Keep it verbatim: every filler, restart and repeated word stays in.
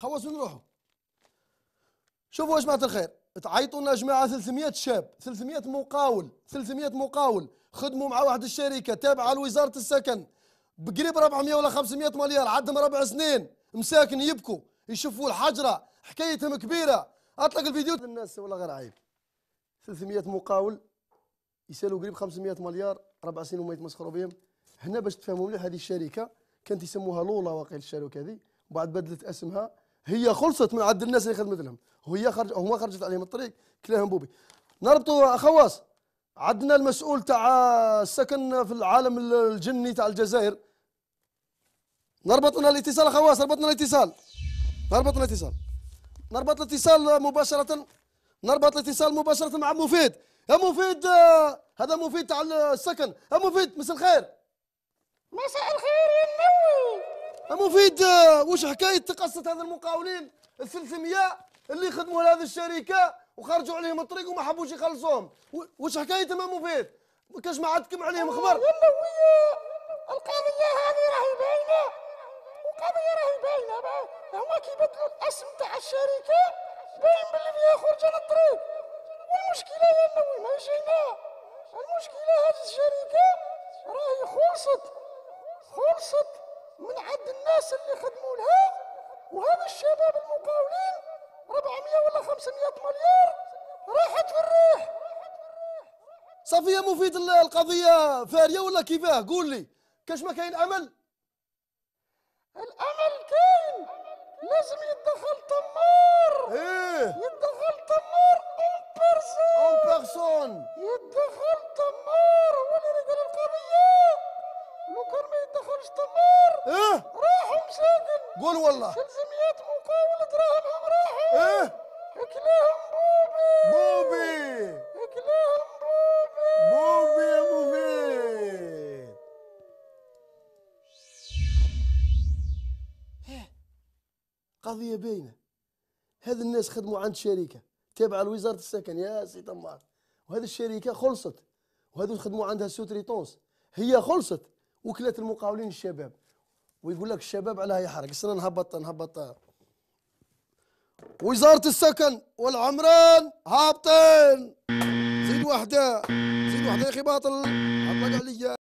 خلصوا نروحوا. شوفوا يا جماعة الخير، تعيطوا لنا يا جماعة ثلاثمائة شاب، ثلاثمائة مقاول، ثلاثمائة مقاول خدموا مع واحد الشركة تابعة لوزارة السكن بقريب أربعمائة ولا خمسمائة مليار، عندهم ربع سنين مساكن يبكوا يشوفوا الحجرة، حكايتهم كبيرة. أطلق الفيديو. الناس ولا غير عيب، ثلاثمائة مقاول يسالوا قريب خمسمائة مليار، ربع سنين وما يتمسخروا بهم. هنا باش تفهموا مليح، هذه الشركة كانت يسموها لولا واقع الشركة هذه، وبعد بدلت اسمها، هي خلصت من عد الناس اللي خدمت لهم، وهي خرج هما خرجت عليهم الطريق كلاهم بوبي. نربطوا خواص، عندنا المسؤول تاع السكن في العالم الجني تاع الجزائر. نربطنا الاتصال خواص، ربطنا الاتصال. نربط الاتصال. نربط الاتصال مباشرة، نربط الاتصال مباشرة مع مفيد. يا مفيد، هذا مفيد تاع السكن. يا مفيد مساء الخير. مساء الخير يا النووي. مفيد، واش حكايه تقصت هذا المقاولين الثلاثمائة اللي خدموا لهذه الشركه وخرجوا عليهم الطريق وما حبوش يخلصوهم، واش حكايتهم يا مفيد؟ ما كاش ما عندكم عليهم خبر؟ يلا ويا القضيه هذه راهي باينه، القضيه راهي باينه، هما كي بدلوا الاسم تاع الشركه باين باللي فيها خرج على الطريق، والمشكله يا النووي ماهيش هنا، المشكله هذه الشركه راهي خلصت خلصت من عند الناس اللي خدموا لها، وهذا الشباب المقاولين أربعمائة ولا خمسمائة مليار راحت في الريح. صافي يا مفيد، القضيه فاريه ولا كيفاه؟ قول لي، كاش ما كاين امل؟ الامل كاين، لازم يتدخل طمار. ايه يتدخل طمار اون بيرسون، اون بيرسون يتدخل طمار هو اللي يريد القضيه. لو كان ما يتدخلش طمار إيه؟ راحوا مساكن، قول والله ثلاثمائة مقاول دراهمهم راحوا. إيه؟ اكلاهم بوبي بوبي اكلاهم بوبي بوبي يا مفيد. قضية باينة، هذ الناس خدموا عند شركة تابعة لوزارة السكن يا سي طمار، وهذه الشركة خلصت، وهذو خدموا عندها سوتريتونس، هي خلصت وكلات المقاولين الشباب. ويقول لك الشباب عليها يحرق. استنى نهبط نهبط وزارة السكن والعمران هابطين، زيد وحده زيد وحده يا اخي باطل، هبط عليا.